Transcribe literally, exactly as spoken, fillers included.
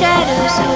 shadows.